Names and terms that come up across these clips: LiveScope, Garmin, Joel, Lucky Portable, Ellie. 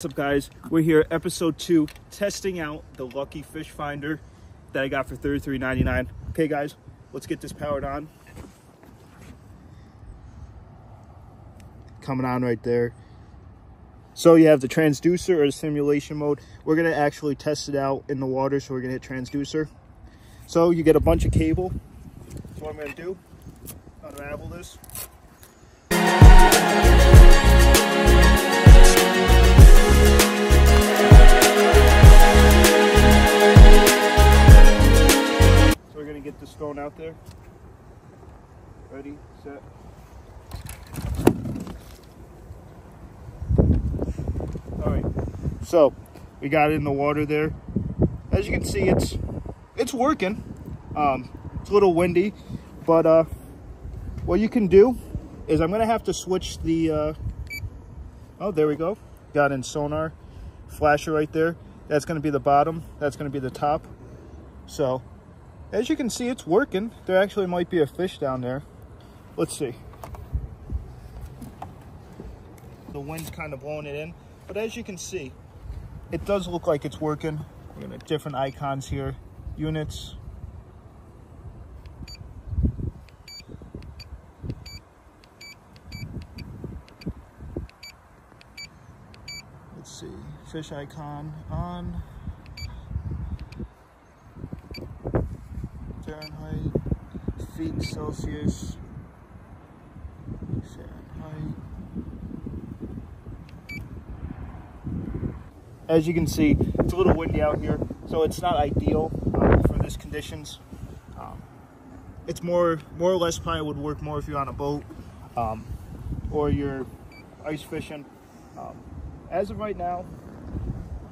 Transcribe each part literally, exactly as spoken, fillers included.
What's up guys, we're here episode two testing out the lucky fish finder that I got for thirty-three ninety-nine. Okay guys, let's get this powered on. Coming on right there. So you have the transducer or the simulation mode. We're going to actually test it out in the water, so we're going to hit transducer. So you get a bunch of cable. So what I'm going to do, unravel this. Get this thrown out there. Ready, set. All right, so we got it in the water there. As you can see, it's it's working. Um, it's a little windy, but uh, what you can do is I'm gonna have to switch the. Uh, oh, there we go. Got in sonar, flasher right there. That's gonna be the bottom. That's gonna be the top. So. As you can see, it's working. There actually might be a fish down there. Let's see. The wind's kind of blowing it in. But as you can see, it does look like it's working. We're gonna have different icons here. Units. Let's see. Fish icon on. Fahrenheit, feet Celsius, Fahrenheit. As you can see, it's a little windy out here, so it's not ideal um, for this conditions. Um, it's more, more or less probably would work more if you're on a boat um, or you're ice fishing. Um, as of right now,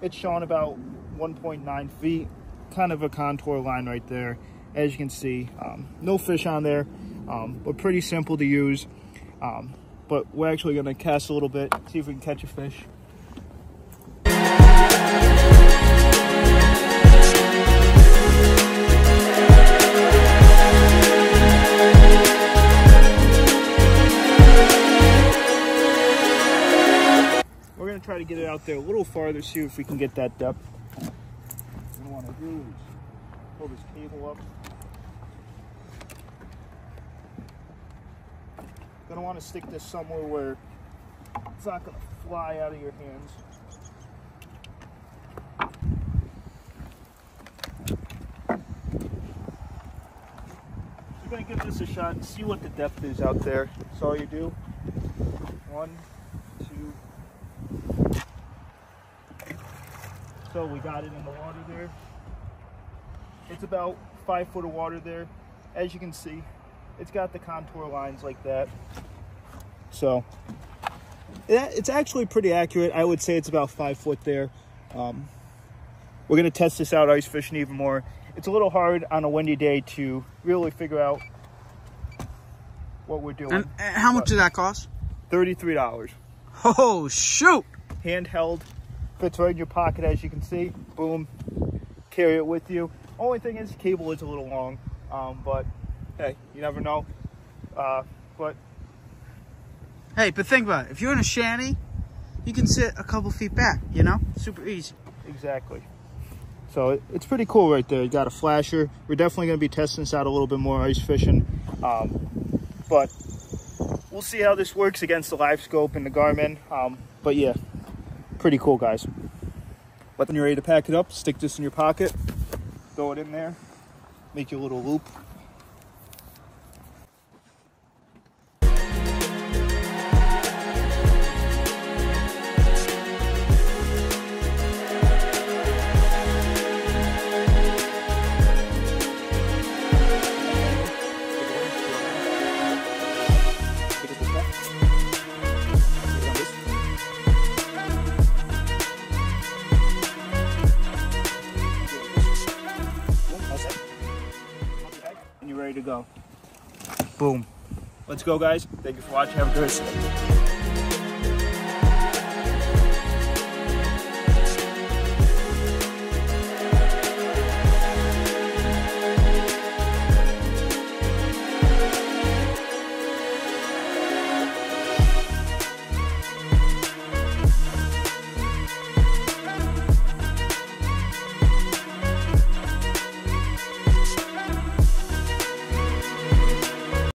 it's showing about one point nine feet, kind of a contour line right there. As you can see, um, no fish on there, um, but pretty simple to use. Um, but we're actually gonna cast a little bit, see if we can catch a fish. We're gonna try to get it out there a little farther, see if we can get that depth. What we wanna do is pull this cable up. Gonna want to stick this somewhere where it's not gonna fly out of your hands. So we're gonna give this a shot and see what the depth is out there. That's all you do. One, two. So we got it in the water there. It's about five foot of water there. As you can see, it's got the contour lines like that. So it's actually pretty accurate. I would say it's about five foot there. Um, we're gonna test this out ice fishing even more. It's a little hard on a windy day to really figure out what we're doing. And, and how much but, did that cost? thirty-three dollars. Oh, shoot. Handheld, fits right in your pocket as you can see. Boom, carry it with you. Only thing is, cable is a little long, um, but hey, you never know, uh, but... Hey, but think about it. If you're in a shanty, you can sit a couple feet back, you know? Super easy. Exactly. So it, it's pretty cool right there. You got a flasher. We're definitely going to be testing this out a little bit more ice fishing, um, but we'll see how this works against the LiveScope and the Garmin, um, but yeah, pretty cool, guys. But when you're ready to pack it up, stick this in your pocket, throw it in there, make your little loop. Ready to go. Boom. Let's go guys. Thank you for watching. Have a great day.